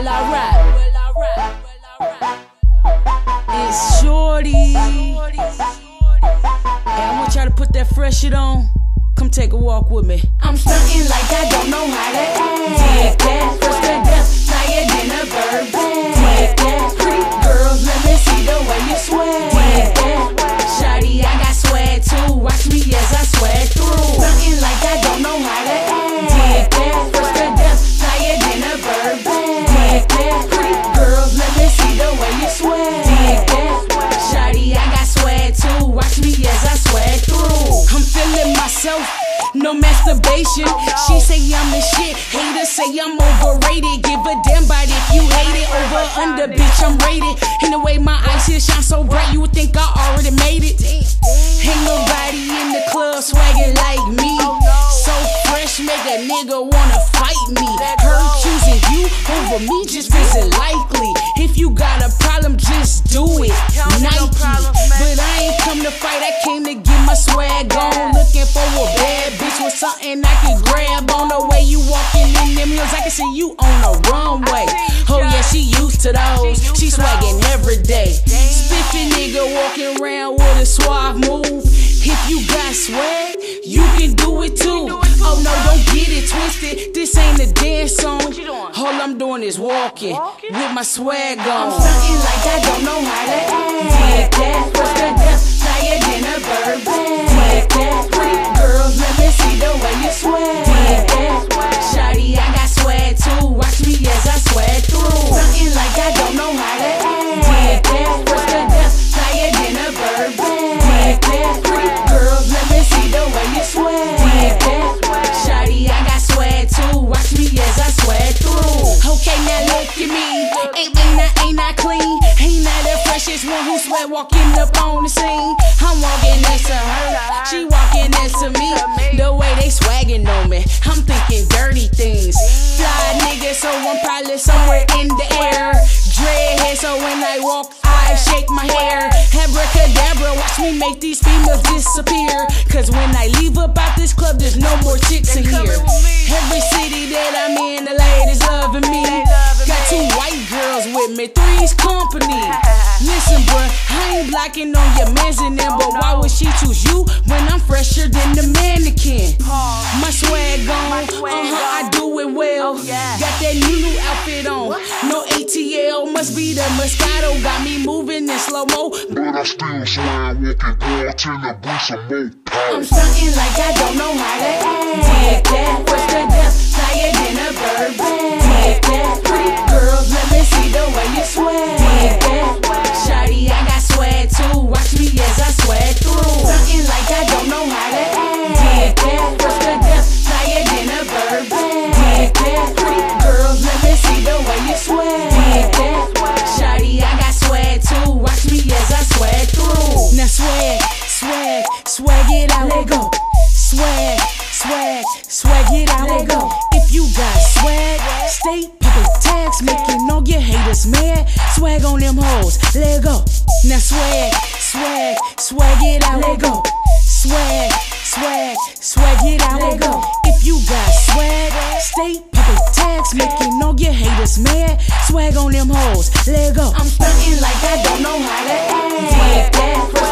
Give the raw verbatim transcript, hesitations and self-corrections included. well I rap. It's shorty, hey, I want y'all to put that fresh shit on. Come take a walk with me. I'm stuntin' like I don't know how to act. Dig that, first to death, higher than a bird. Dig that, pretty girls, let me see the way you swag. Dig that, shawty, I got swag too. Watch me as I swag through. Stuntin' like I don't know how to act. Dig that, first to death, higher than a bird. Dig that, pretty girls, let me see the way you swag. Dig that, shawty, I got swag too. Watch me as I swag through. I'm feelin' myself. No masturbation, she say I'm the shit. Haters say I'm overrated. Give a damn bite if you hate it. Over, under, bitch, I'm rated. And the way my eyes here shine so bright, you would think I already made it. Ain't nobody in the club swagging like me. So fresh, make a nigga wanna fight me. Her choosing you over me just isn't likely. If you got a problem, just do it, Nike. But I ain't come to fight, I came to get my swag on. Looking for a bad bitch with something I can grab on. The way you walking in them heels, I can see you on the runway. Oh yeah, she used to those. She swagging every day. Spiffy nigga walking around with a suave move. If you got swag, you can do it too. Oh no, don't get it twisted. This ain't a dance song. All I'm doing is walking with my swag on. I'm stuntin' like I don't know how to act. Dig that, first to death, higher than a bird. Dig that, pretty girls, let me see the way you swag. Dig that, shawty, I got swag too. Watch me as I swag through. Stuntin' like I don't know how to act. Dig that, first to death, higher than a bird. Dig that, pretty girls, let me see the way you swag. Dig that, shawty, I got swag too. Watch me as I swag through. Okay, now look at me. Ain't I, ain't I clean? Ain't I the freshest one who sweat walking up on the scene? I'm walking next to her, she walking next to me. The way they swagging on me, I'm thinking dirty things. Fly nigga, so I'm probably somewhere in the air. Dreadhead, so when I walk, I shake my hair. Abracadabra, watch me make these females disappear. Cause when I leave up out this club, there's no more chicks in here. Every city that I'm in, the ladies loving me. Got two white girls with me, three's company. Listen, bruh, I ain't blocking on your mans in them, but why would she choose you when I'm fresher than the mannequin? My swag on, uh-huh, I do it well. Got that new new outfit on, no A T L. Must be the Moscato, got me moving in slow-mo. But I still swag walking, girl, I tend to bring some more power. I'm stuntin' like I don't know how to act. Dig that, first to death, higher than a bird. Dig that, pretty girls, let me see the way you swag. Dig that, shawty, I got swag too. Watch me as I swag through. Stuntin' like I don't know how to act. Dig that, first to death, higher than a bird. Dig that, pretty girls, let me see the way you swag. Dig that, shawty, I got swag too. Watch me as I swag through. Now swag, swag, swag it out. Let go. Swag, swag, swag it out. Let go. If you got swag, stay poppin' tags, making all your haters mad. Swag on them hoes. Let go. Now swag, swag, swag it out. Let go. Swag, swag, swag it out. Let go. If you got swag, stay poppin' tags, making all your haters mad. Swag on them hoes. Let go. I'm stuntin' like I don't know how to act. Dig that.